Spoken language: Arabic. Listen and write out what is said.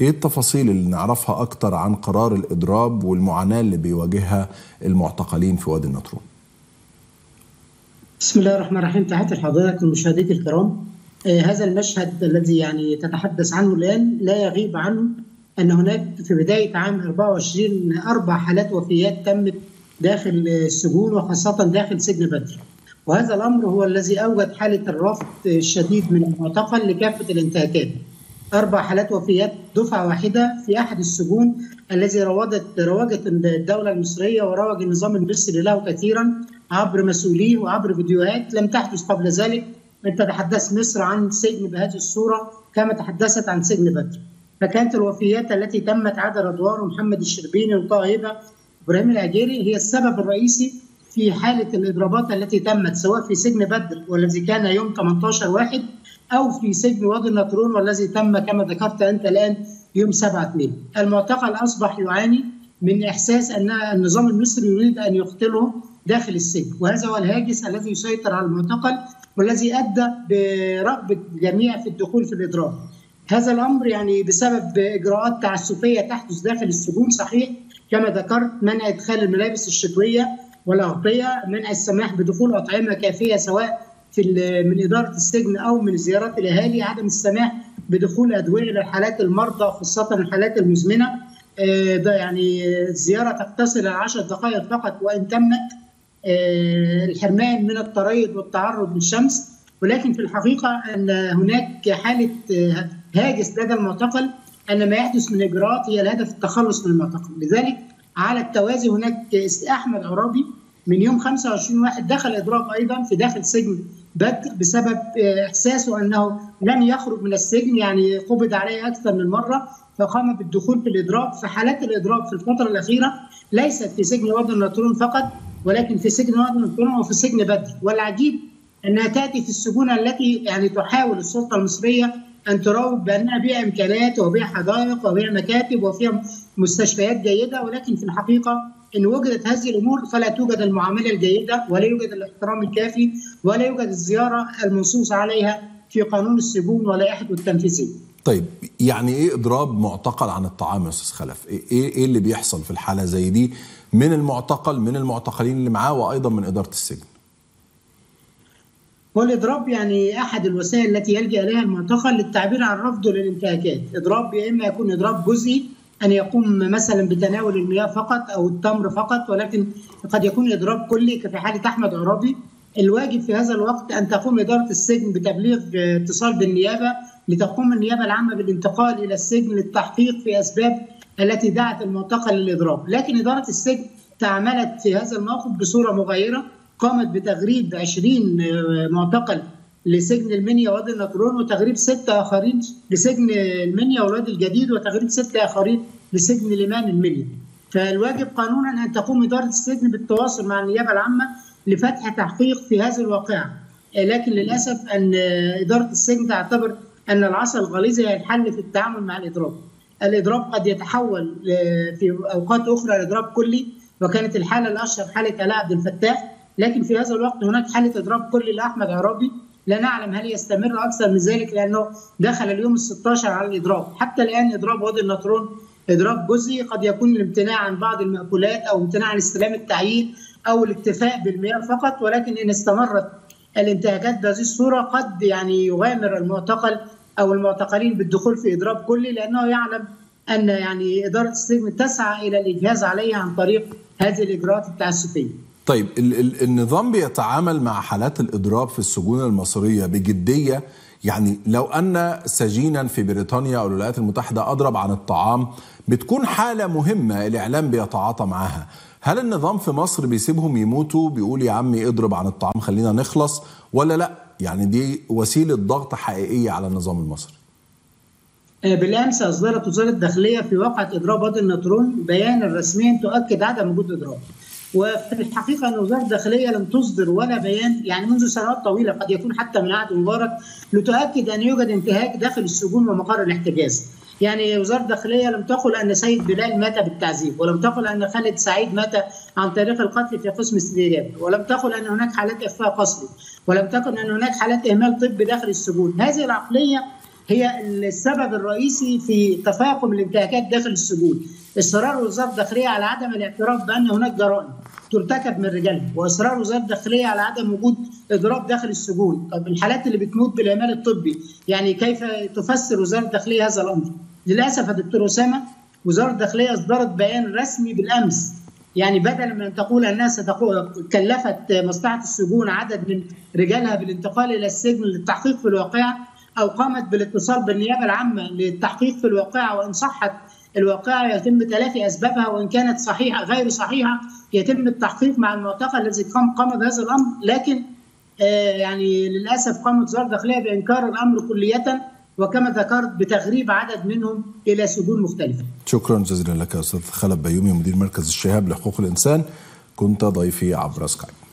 ايه التفاصيل اللي نعرفها اكتر عن قرار الاضراب والمعاناة اللي بيواجهها المعتقلين في وادي النطرون؟ بسم الله الرحمن الرحيم. تحياتي لحضرتك ومشاهديك الكرام. هذا المشهد الذي يعني تتحدث عنه الان لا يغيب عنه ان هناك في بداية عام 24 4 حالات وفيات تمت داخل السجون وخاصة داخل سجن بدر، وهذا الامر هو الذي اوجد حالة الرفض الشديد من المعتقل لكافة الانتهاكات. 4 حالات وفيات دفعة واحدة في أحد السجون الذي روجت الدولة المصرية وروج النظام المصري له كثيرا عبر مسؤوليه وعبر فيديوهات لم تحدث قبل ذلك. أنت تحدث مصر عن سجن بهذه الصورة كما تحدثت عن سجن بدر. فكانت الوفيات التي تمت عدا رضوان ومحمد الشربيني وطه هبه وإبراهيم الأجيري هي السبب الرئيسي في حالة الإضرابات التي تمت سواء في سجن بدر والذي كان يوم 18/1 أو في سجن وادي النطرون والذي تم كما ذكرت أنت الآن يوم 7/2. المعتقل أصبح يعاني من إحساس أن النظام المصري يريد أن يقتله داخل السجن، وهذا هو الهاجس الذي يسيطر على المعتقل والذي أدى برغبة الجميع في الدخول في الإضراب. هذا الأمر يعني بسبب إجراءات تعسفية تحدث داخل السجون صحيح كما ذكرت، منع إدخال الملابس الشتوية والأغطية، منع السماح بدخول أطعمة كافية سواء من إدارة السجن أو من زيارات الأهالي، عدم السماح بدخول أدوية لحالات المرضى خاصة الحالات المزمنة، ده يعني زيارة تقتصر على 10 دقائق فقط وإن تمت، الحرمان من التريض والتعرض للشمس. ولكن في الحقيقة أن هناك حالة هاجس لدى المعتقل أن ما يحدث من إجراءات هي الهدف التخلص من المعتقل. لذلك على التوازي هناك أحمد عرابي من يوم 25/1 دخل إضراب أيضا في داخل سجن بدر بسبب إحساسه أنه لم يخرج من السجن، يعني قبض عليه أكثر من مرة فقام بالدخول في الإضراب. فحالات الإضراب في الفترة الأخيرة ليست في سجن وادي النطرون فقط ولكن في سجن وادي النطرون وفي سجن بدر، والعجيب أنها تأتي في السجون التي يعني تحاول السلطة المصرية أن تروج بأنها بها إمكانات وبها حدائق وبها مكاتب وفيها مستشفيات جيدة، ولكن في الحقيقة إن وجدت هذه الأمور فلا توجد المعاملة الجيدة ولا يوجد الاحترام الكافي ولا يوجد الزيارة المنصوص عليها في قانون السجون ولا أحد التنفيذي. طيب يعني إيه إضراب معتقل عن الطعام يا أستاذ خلف؟ إيه اللي بيحصل في الحالة زي دي من المعتقل من المعتقلين اللي معاه وأيضا من إدارة السجن؟ والإضراب يعني أحد الوسائل التي يلجأ إليها المعتقل للتعبير عن رفضه للانتهاكات. إضراب يا إما يكون إضراب جزئي أن يقوم مثلا بتناول المياه فقط أو التمر فقط، ولكن قد يكون إضراب كلي كفي حالة أحمد عرابي. الواجب في هذا الوقت أن تقوم إدارة السجن بتبليغ اتصال بالنيابة لتقوم النيابة العامة بالانتقال إلى السجن للتحقيق في أسباب التي دعت المعتقل للإضراب. لكن إدارة السجن تعاملت في هذا الموقف بصورة مغايرة، قامت بتغريب 20 معتقل لسجن المنيا وادي النطرون وتغريب 6 آخرين لسجن المنيا والوادي الجديد وتغريب 6 آخرين لسجن ليمان المنيا. فالواجب قانونا أن تقوم إدارة السجن بالتواصل مع النيابة العامة لفتح تحقيق في هذه الواقعة، لكن للأسف أن إدارة السجن تعتبر أن العصا الغليظة هي الحل في التعامل مع الإضراب. الإضراب قد يتحول في أوقات أخرى لإضراب كلي، وكانت الحالة الأشهر حالة آلاء عبد الفتاح، لكن في هذا الوقت هناك حالة إضراب كلي لأحمد عرابي لا نعلم هل يستمر أكثر من ذلك لأنه دخل اليوم 16 على الإضراب. حتى الآن إضراب وادي النطرون إضراب جزئي، قد يكون الامتناع عن بعض المأكولات أو امتناع عن استلام التعيين أو الاكتفاء بالمياه فقط، ولكن إن استمرت الانتهاكات بهذه الصورة قد يعني يغامر المعتقل أو المعتقلين بالدخول في إضراب كلي، لأنه يعلم أن يعني إدارة السجن تسعى إلى الإجهاز عليها عن طريق هذه الإجراءات التعسفية. طيب النظام بيتعامل مع حالات الإضراب في السجون المصرية بجدية، يعني لو أن سجينا في بريطانيا أو الولايات المتحدة أضرب عن الطعام بتكون حالة مهمة الإعلام بيتعاطى معها، هل النظام في مصر بيسيبهم يموتوا بيقول يا عمي اضرب عن الطعام خلينا نخلص ولا لا؟ يعني دي وسيلة ضغط حقيقية على النظام المصري. بالأمس أصدرت وزارة الداخلية في واقعة إضراب وادي النطرون بيانا رسميا تؤكد عدم وجود إضراب. وفي الحقيقة أن وزارة الداخلية لم تصدر ولا بيان يعني منذ سنوات طويلة قد يكون حتى من عهد مبارك لتؤكد أن يوجد انتهاك داخل السجون ومقر الاحتجاز. يعني وزارة الداخلية لم تقل أن سيد بلال مات بالتعذيب، ولم تقل أن خالد سعيد مات عن طريق القتل في قسم السيديات، ولم تقل أن هناك حالات إخفاء قسري، ولم تقل أن هناك حالات إهمال طبي داخل السجون. هذه العقلية هي السبب الرئيسي في تفاقم الانتهاكات داخل السجون. اصرار وزارة الداخلية على عدم الاعتراف بأن هناك جرائم ترتكب من رجالها، واصرار وزارة الداخلية على عدم وجود اضراب داخل السجون. طب الحالات اللي بتموت بالعمال الطبي، يعني كيف تفسر وزارة الداخلية هذا الأمر؟ للأسف يا دكتور أسامة، وزارة الداخلية أصدرت بيان رسمي بالأمس، يعني بدل من أن تقول أنها كلفت مصلحة السجون عدد من رجالها بالانتقال إلى السجن للتحقيق في الواقعة، أو قامت بالاتصال بالنيابة العامة للتحقيق في الواقعة، وإن صحت الواقعة يتم تلافي أسبابها، وإن كانت صحيحة غير صحيحة يتم التحقيق مع المعتقل الذي قام بهذا الأمر. لكن يعني للأسف قامت وزارة الداخلية بإنكار الأمر كلية، وكما ذكرت بتغريب عدد منهم إلى سجون مختلفة. شكرا جزيلا لك أستاذ خلف بيومي، مدير مركز الشهاب لحقوق الإنسان، كنت ضيفي عبر سكايب.